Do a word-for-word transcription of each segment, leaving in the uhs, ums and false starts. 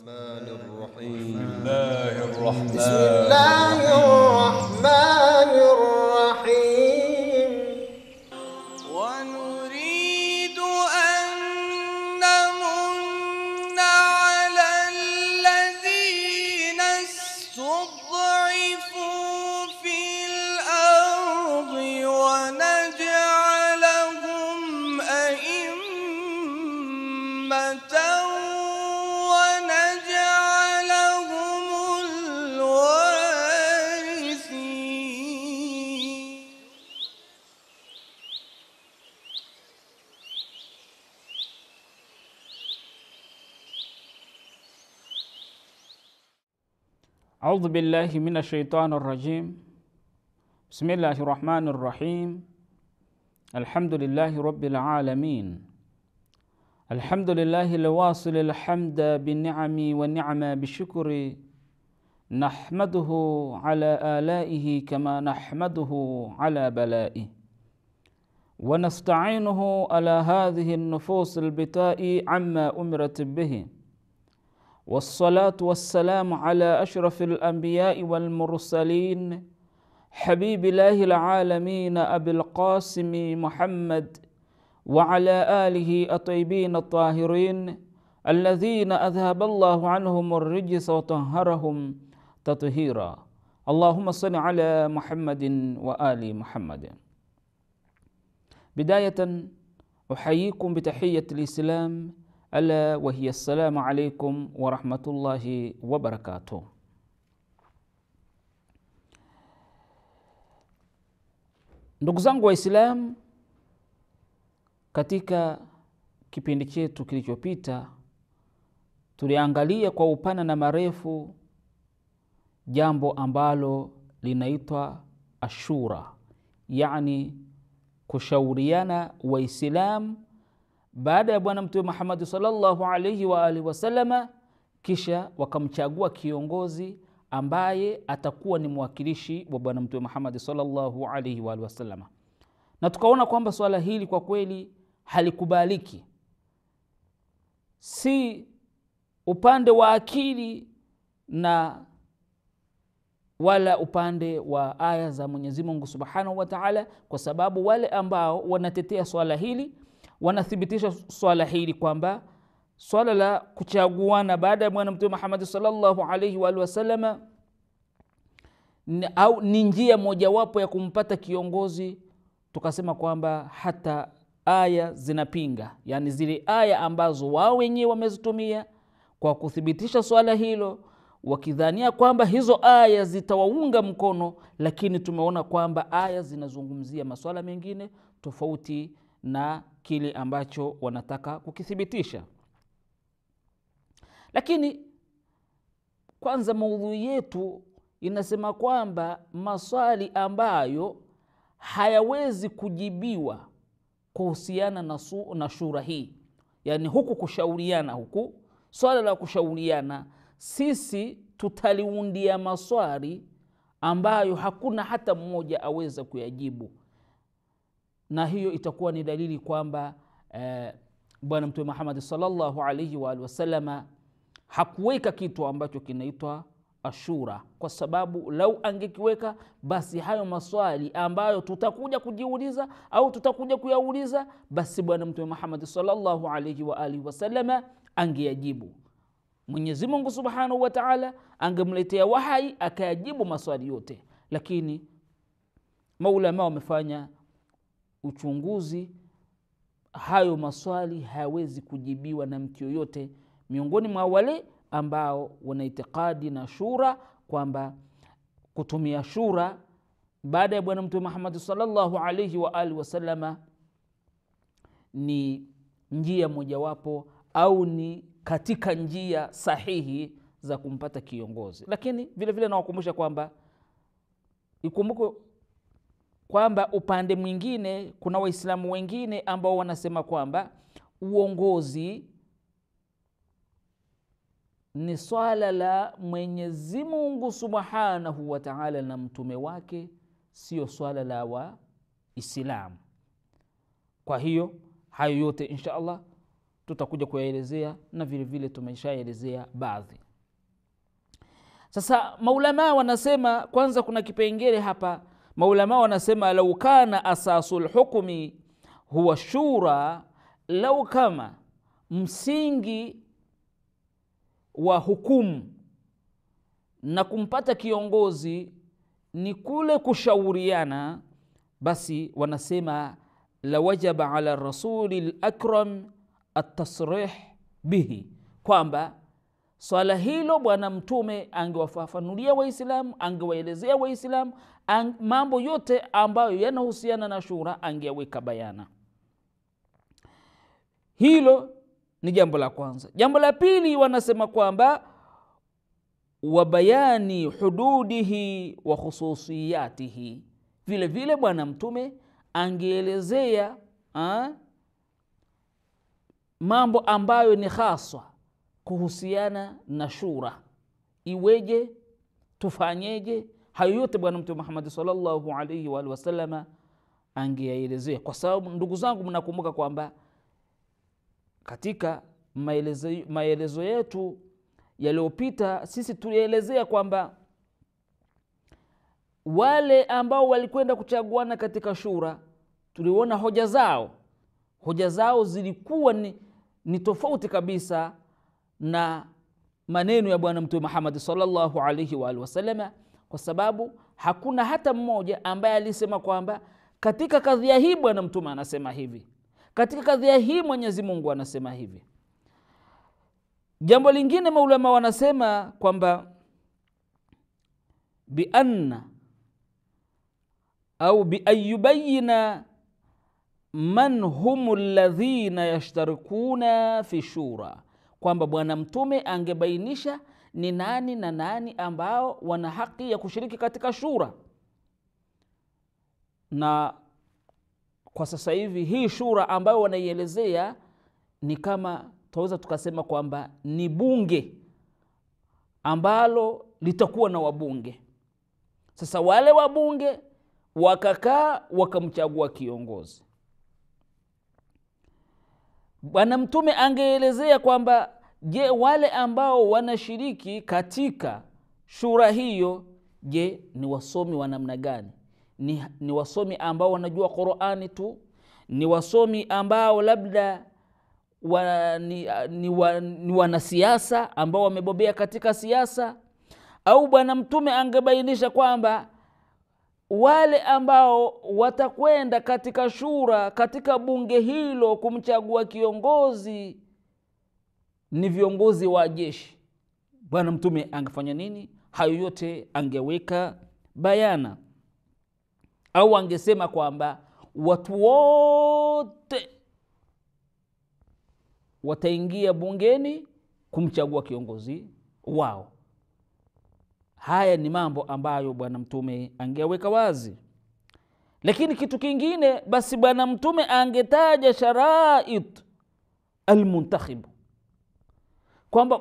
الرحمن الرحيم بسم الله الرحمن الرحيم ونريد أن نمن على الذين استضعفوا في الأرض ونجعلهم أئمة أعوذ بالله من الشيطان الرجيم بسم الله الرحمن الرحيم الحمد لله رب العالمين الحمد لله الواصل الحمد بالنعم والنعمة بالشكر نحمده على آلائه كما نحمده على بلائه ونستعينه على هذه النفوس البتاء عما أمرت به والصلاة والسلام على أشرف الأنبياء والمرسلين حبيب الله العالمين أبي القاسم محمد وعلى آله الطيبين الطاهرين الذين أذهب الله عنهم الرجس وطهرهم تطهيرا اللهم صل على محمد وآل محمد. بداية أحييكم بتحية الإسلام ألا وهي السلام عليكم ورحمة الله وبركاته. Ndugu zangu Waislamu, katika kipindi chetu kilichopita tuliangalia kwa upana na marefu jambo ambalo linaitwa ashura, yani kushauriana Waislamu baada ya Bwana Mtume Muhammad sallallahu alaihi wa alihi wasallama, kisha wakamchagua kiongozi ambaye atakuwa ni mwakilishi wa Bwana Mtume Muhammad sallallahu alaihi wa alihi wasallama. Na tukaona kwamba swala hili kwa kweli halikubaliki, si upande wa akili na wala upande wa aya za Mwenyezi Mungu Subhanahu wa Ta'ala, kwa sababu wale ambao wanatetea swala hili wanathibitisha swala hili kwamba swala la kuchaguana baada ya Bwana Mtume Muhammad sallallahu alaihi wa alihi wasallama au ni njia mojawapo ya kumpata kiongozi. Tukasema kwamba hata aya zinapinga, yani zile aya ambazo wao wenyewe wamezitumia kwa kuthibitisha swala hilo wakidhania kwamba hizo aya zitawaunga mkono, lakini tumeona kwamba aya zinazungumzia masuala mengine tofauti na kile ambacho wanataka kukithibitisha. Lakini kwanza maudhui yetu inasema kwamba maswali ambayo hayawezi kujibiwa kuhusiana na, na shura hii, yani huku kushauriana, huku swala la kushauriana, sisi tutaliundia maswali ambayo hakuna hata mmoja aweza kuyajibu, na hiyo itakuwa ni dalili kwamba eh, Bwana Mtume Muhammad sallallahu alaihi wa alihi wasallama hakuweka kitu ambacho kinaitwa ashura, kwa sababu lau angekiweka basi hayo maswali ambayo tutakuja kujiuliza au tutakuja kuyauliza, basi Bwana Mtume Muhammad sallallahu alaihi wa alihi wasallama angeyajibu. Mwenyezi Mungu Subhanahu wa Ta'ala angemletea wahai akayajibu maswali yote, lakini maulama wamefanya uchunguzi, hayo maswali hayawezi kujibiwa na mtu yoyote miongoni mwa wale ambao wana itikadi na shura, kwamba kutumia shura baada ya Bwana Mtume Muhammad sallallahu alaihi wa alihi wasallama ni njia mojawapo au ni katika njia sahihi za kumpata kiongozi. Lakini vile vile nawakumbusha kwamba ikumbuko kwamba upande mwingine kuna Waislamu wengine ambao wanasema kwamba uongozi ni swala la Mwenyezi Mungu Subhanahu wa Ta'ala na mtume wake, sio swala la Waislamu. Kwa hiyo hayo yote insha Allah tutakuja kuyaelezea na vile vile tumeshaelezea baadhi. Sasa maulama wanasema kwanza kuna kipengele hapa. Maulama wanasema law kana asasul hukmi huwa shura, law kama msingi wa hukumu na kumpata kiongozi ni kule kushauriana, basi wanasema la wajaba ala rasulil akram at-tasrih bihi, kwamba swala hilo bwana mtume angewafafanulia waislamu, angewaelezea waislamu ang, mambo yote ambayo yanahusiana na shura angeweka bayana. Hilo ni jambo la kwanza. Jambo la pili wanasema kwamba wa bayani hududihi wa khususiyatihi, vile vile bwana mtume angeelezea ha, mambo ambayo ni khaswa kuhusiana na shura, iweje, tufanyeje. Hayo yote bwana mtume Muhammad sallallahu alaihi wa alihi wasallama angeelezea, kwa sababu ndugu zangu mnakumbuka kwamba katika maelezo, maelezo yetu yaliyopita sisi tulielezea kwamba wale ambao walikwenda kuchaguana katika shura tuliona hoja zao. Hoja zao zilikuwa ni, ni tofauti kabisa na maneno ya bwana mtume Muhammad sallallahu alaihi wa alihi wasallama, kwa sababu hakuna hata mmoja ambaye alisema kwamba katika kadhia hii bwana mtume anasema hivi, katika kadhia hii Mwenyezi Mungu anasema hivi. Jambo lingine maulama wanasema kwamba bi anna au bi ayyubayna man humu alladhina yashtarikuna fi shura, kwamba bwana mtume angebainisha ni nani na nani ambao wana haki ya kushiriki katika shura. Na kwa sasa hivi hii shura ambayo wanaielezea ni kama tuweza tukasema kwamba ni bunge ambalo litakuwa na wabunge. Sasa wale wabunge wakakaa wakamchagua kiongozi. Bwana mtume angeelezea kwamba je, wale ambao wanashiriki katika shura hiyo je, ni wasomi wa namna gani? Ni, ni wasomi ambao wanajua Qur'ani tu? Ni wasomi ambao labda wa, ni, ni, wa, ni wanasiasa ambao wamebobea katika siasa? Au bwana mtume angebainisha kwamba wale ambao watakwenda katika shura, katika bunge hilo kumchagua kiongozi ni viongozi wa jeshi? Bwana mtume angefanya nini? Hayo yote angeweka bayana. Au angesema kwamba watu wote wataingia bungeni kumchagua kiongozi wao. Haya ni mambo ambayo bwana mtume angeweka wazi. Lakini kitu kingine, basi bwana mtume angetaja sharait almuntakhib, kwamba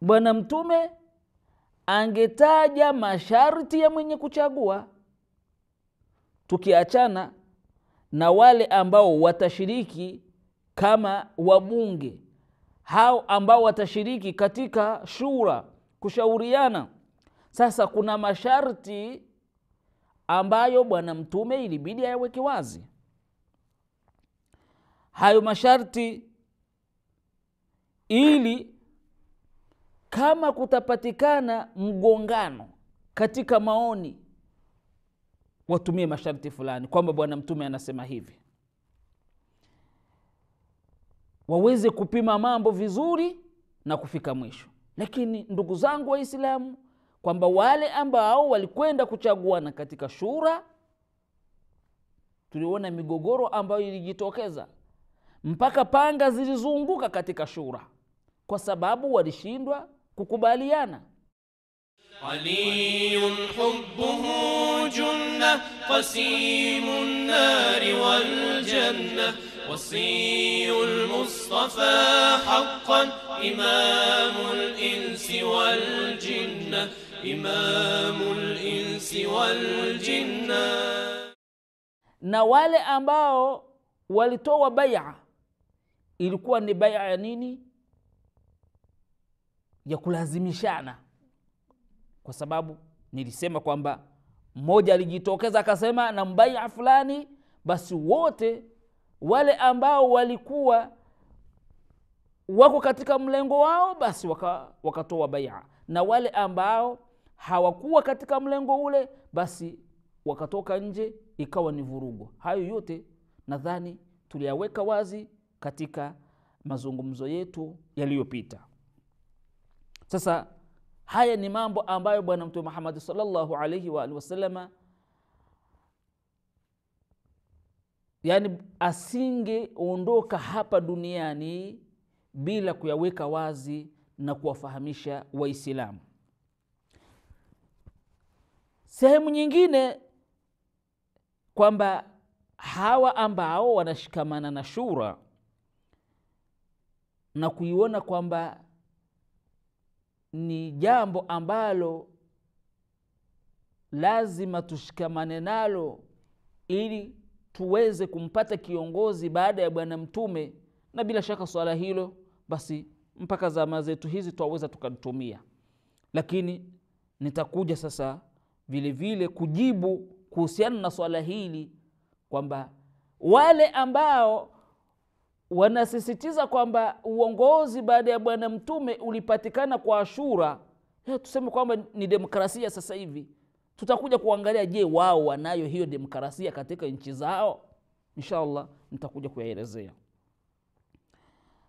bwana mtume angetaja masharti ya mwenye kuchagua, tukiachana na wale ambao watashiriki kama wabunge, hao ambao watashiriki katika shura kushauriana. Sasa kuna masharti ambayo bwana mtume ilibidi ayaweke wazi. Hayo masharti, ili kama kutapatikana mgongano katika maoni watumie masharti fulani, kwamba bwana mtume anasema hivi, waweze kupima mambo vizuri na kufika mwisho. Lakini ndugu zangu waislamu, kwamba wale ambao walikwenda kuchaguana katika shura tuliona migogoro ambayo ilijitokeza, mpaka panga zilizunguka katika shura kwa sababu walishindwa kukubaliana. Aliyun hubbuhu junna qasimun nari wal janna wasiyul mustafa haqqan imamul insi wal jinna imamul insi wal jinna. Na wale ambao walitoa bai'a ilikuwa ni bai'a ya nini? Ya kulazimishana. Kwa sababu nilisema kwamba mmoja alijitokeza akasema na mbai'a fulani, basi wote wale ambao walikuwa wako katika mlengo wao basi waka, wakatoa bai'a, na wale ambao hawakuwa katika mlengo ule basi wakatoka nje, ikawa ni vurugo. Hayo yote nadhani tuliyaweka wazi katika mazungumzo yetu yaliyopita. Sasa haya ni mambo ambayo Bwana Mtume Muhammad sallallahu alayhi wa alihi wasallama yani asingeondoka hapa duniani bila kuyaweka wazi na kuwafahamisha Waislamu. Sehemu nyingine kwamba hawa ambao wanashikamana na shura na kuiona kwamba ni jambo ambalo lazima tushikamane nalo ili tuweze kumpata kiongozi baada ya Bwana Mtume, na bila shaka swala hilo basi mpaka zama zetu hizi tuwaweza tukatumia. Lakini nitakuja sasa vile vile kujibu kuhusiana na swala hili kwamba wale ambao wanasisitiza kwamba uongozi baada ya Bwana Mtume ulipatikana kwa Ashura, tuseme kwamba ni demokrasia sasa hivi. Tutakuja kuangalia, je, wao wanayo hiyo demokrasia katika nchi zao? Inshallah nitakuja kuyaelezea.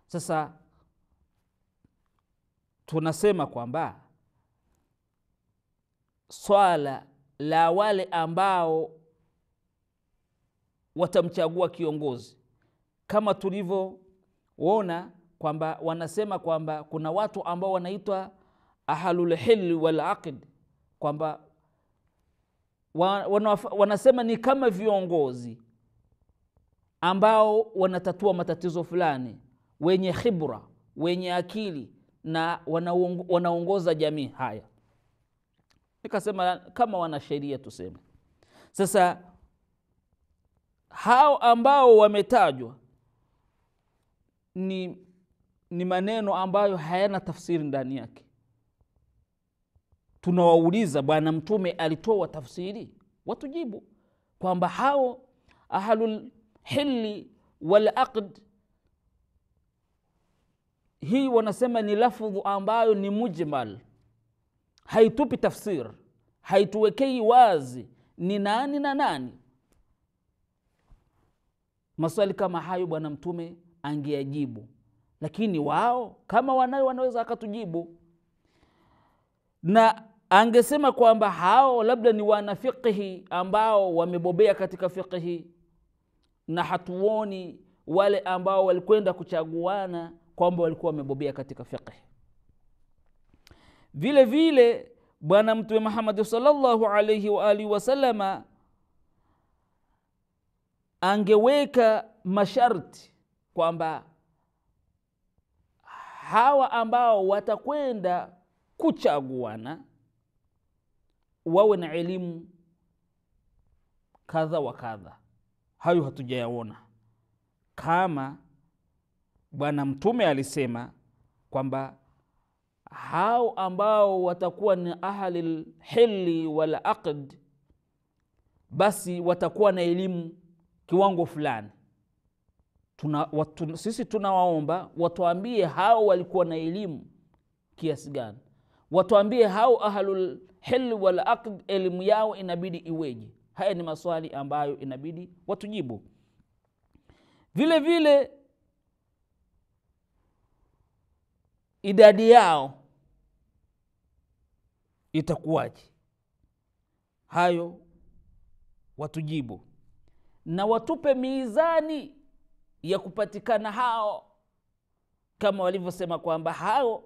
Sasa tunasema kwamba swala la wale ambao watamchagua kiongozi, kama tulivyoona kwamba wanasema kwamba kuna watu ambao wanaitwa ahlul hill wal aqd, kwamba wanasema ni kama viongozi ambao wanatatua matatizo fulani, wenye khibra, wenye akili, na wanaongoza jamii. Haya nikasema kama wana sheria tuseme. Sasa hao ambao wametajwa ni, ni maneno ambayo hayana tafsiri ndani yake. Tunawauliza, Bwana Mtume alitoa tafsiri? Watujibu kwamba hao ahlul hilli wal aqd, hii wanasema ni lafdhu ambayo ni mujmal, haitupi tafsiri, haituwekei wazi ni nani na nani. Maswali kama hayo Bwana Mtume angeajibu, lakini wao kama wanayo wanaweza akatujibu, na angesema kwamba hao labda ni wanafikihi ambao wamebobea katika fikihi, na hatuoni wale ambao walikwenda kuchaguana kwamba walikuwa wamebobea katika fikihi. Vile vile Bwana Mtume Muhammad sallallahu alayhi wa alihi wasallama angeweka masharti kwamba hawa ambao watakwenda kuchaguana wawe na elimu kadha wa kadha. Hayo hatujayaona, kama Bwana Mtume alisema kwamba hao ambao watakuwa ni ahlul hilli wal aqd basi watakuwa na elimu kiwango fulani. Tuna, watu, sisi tunawaomba watuambie hao walikuwa na elimu kiasi gani, watuambie hao ahlul hill wal aqd elimu yao inabidi iweje. Haya ni maswali ambayo inabidi watujibu. Vile vile idadi yao itakuwaje, hayo watujibu, na watupe mizani ya kupatikana hao, kama walivyosema kwamba hao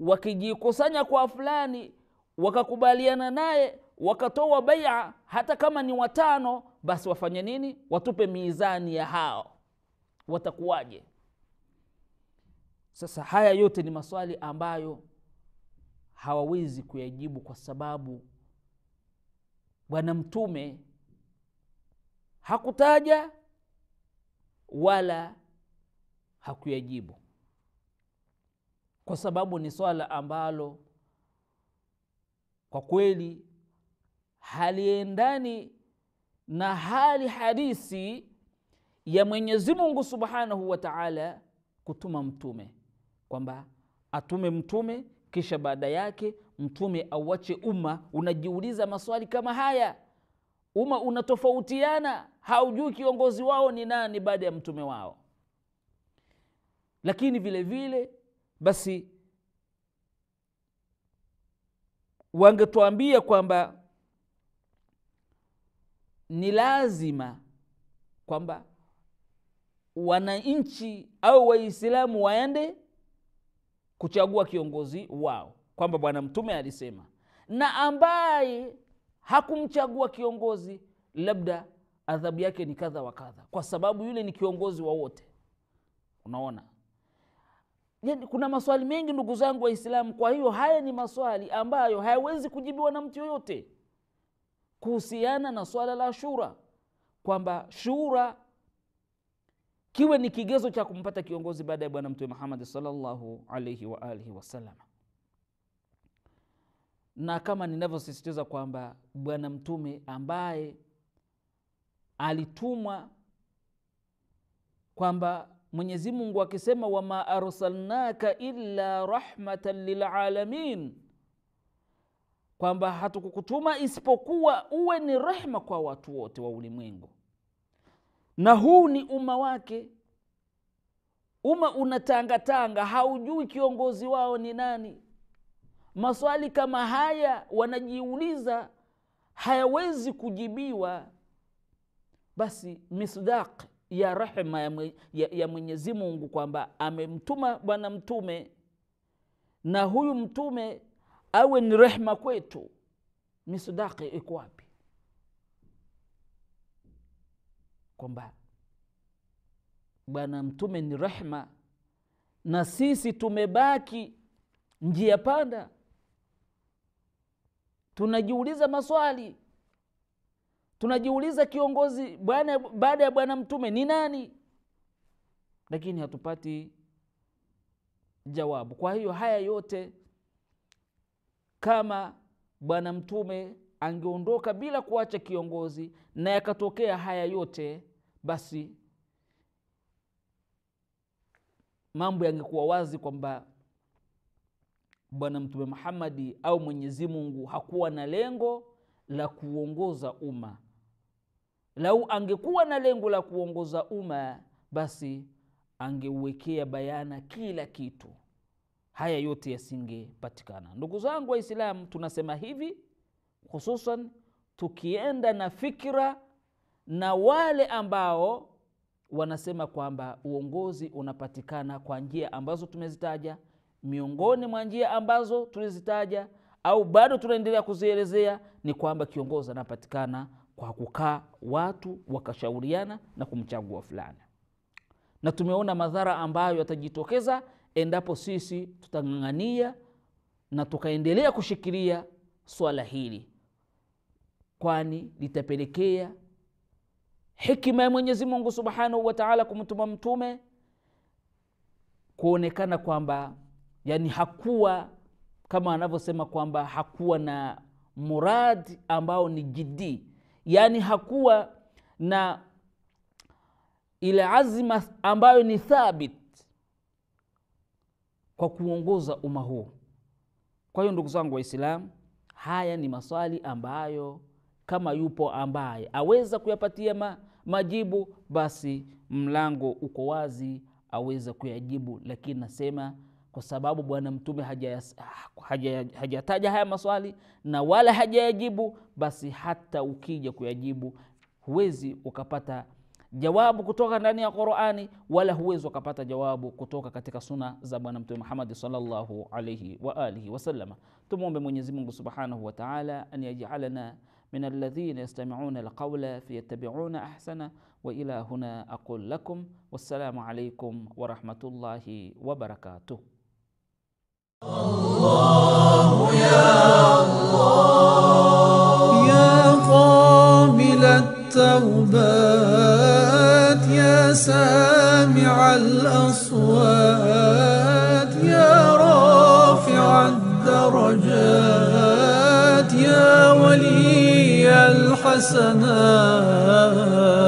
wakijikusanya kwa fulani wakakubaliana naye wakatoa bai'a, hata kama ni watano basi wafanye nini? Watupe mizani ya hao watakuwaje. Sasa haya yote ni maswali ambayo hawawezi kuyajibu kwa sababu Bwana Mtume hakutaja wala hakuyajibu, kwa sababu ni swala ambalo kwa kweli haliendani na hali hadisi ya Mwenyezi Mungu Subhanahu wa Ta'ala kutuma mtume, kwamba atume mtume kisha baada yake mtume awache umma. Unajiuliza maswali kama haya, umma unatofautiana, haujui kiongozi wao ni nani baada ya mtume wao. Lakini vile vile basi wangetuambia kwamba ni lazima kwamba wananchi au Waislamu waende kuchagua kiongozi wao, kwamba bwana mtume alisema, na ambaye hakumchagua kiongozi labda adhabu yake ni kadha wa kadha, kwa sababu yule ni kiongozi wa wote. Unaona, kuna maswali mengi ndugu zangu Waislamu. Kwa hiyo haya ni maswali ambayo hayawezi kujibiwa na mtu yoyote kuhusiana na swala la shura, kwamba shura kiwe ni kigezo cha kumpata kiongozi baada ya bwana mtume Muhammad sallallahu alayhi wa alihi wasallam. Na kama ninavyosisitiza kwamba bwana mtume ambaye alitumwa, kwamba Mwenyezi Mungu akisema wa ma arsalnaka illa rahmatan lil alamin, kwamba hatukukutuma isipokuwa uwe ni rehema kwa watu wote wa ulimwengu. Na huu ni umma wake. Umma unatangatanga, haujui kiongozi wao ni nani. Maswali kama haya wanajiuliza, hayawezi kujibiwa. Basi misdaq ya rehema ya, ya, ya Mwenyezi Mungu kwamba amemtuma bwana mtume, na huyu mtume awe ni rehema kwetu, misdaqi iko wapi? Kwamba bwana mtume ni rehema na sisi tumebaki njia panda. Tunajiuliza maswali, tunajiuliza kiongozi bwana baada ya bwana mtume ni nani, lakini hatupati jawabu. Kwa hiyo haya yote, kama bwana mtume angeondoka bila kuacha kiongozi na yakatokea haya yote, basi mambo yangekuwa wazi kwamba bwana mtume Muhammad au Mwenyezi Mungu hakuwa na lengo la kuongoza umma. Lau angekuwa na lengo la kuongoza umma, basi angeuwekea bayana kila kitu, haya yote yasingepatikana. Ndugu zangu Waislamu, tunasema hivi hususan tukienda na fikra na wale ambao wanasema kwamba uongozi unapatikana kwa njia ambazo tumezitaja, miongoni mwa njia ambazo tulizitaja au bado tunaendelea kuzielezea ni kwamba kiongozi anapatikana kwa kukaa watu wakashauriana na kumchagua fulani. Na tumeona madhara ambayo yatajitokeza endapo sisi tutang'ang'ania na tukaendelea kushikilia swala hili, kwani litapelekea hikima ya Mwenyezi Mungu Subhanahu wa Ta'ala kumtuma mtume kuonekana kwamba yani hakuwa kama anavyosema kwamba hakuwa na muradi ambao ni jiddi, yani hakuwa na ile azma ambayo ni thabit kwa kuongoza umma huu. Kwa hiyo ndugu zangu Waislamu, haya ni maswali ambayo kama yupo ambaye aweza kuyapatia ma, majibu, basi mlango uko wazi aweza kuyajibu. Lakini nasema kwa sababu bwana mtume haja, haja, hajataja haya maswali na wala hajayajibu, basi hata ukija kuyajibu huwezi ukapata jawabu kutoka ndani ya Qur'ani, wala huwezi ukapata jawabu kutoka katika suna za bwana mtume Muhammad sallallahu alayhi wa alihi wasallam. Tumuombe Mwenyezi Mungu Subhanahu wa Ta'ala an yaj'alana min alladhina yastami'una alqawla fayattabi'una ahsana. Wa ila huna aqul lakum wassalamu alaykum wa rahmatullahi wa barakatuh. Allahu ya Allah ya qabil at-tawba يا سامع الأصوات. والدرجات يا ولي الحسنات.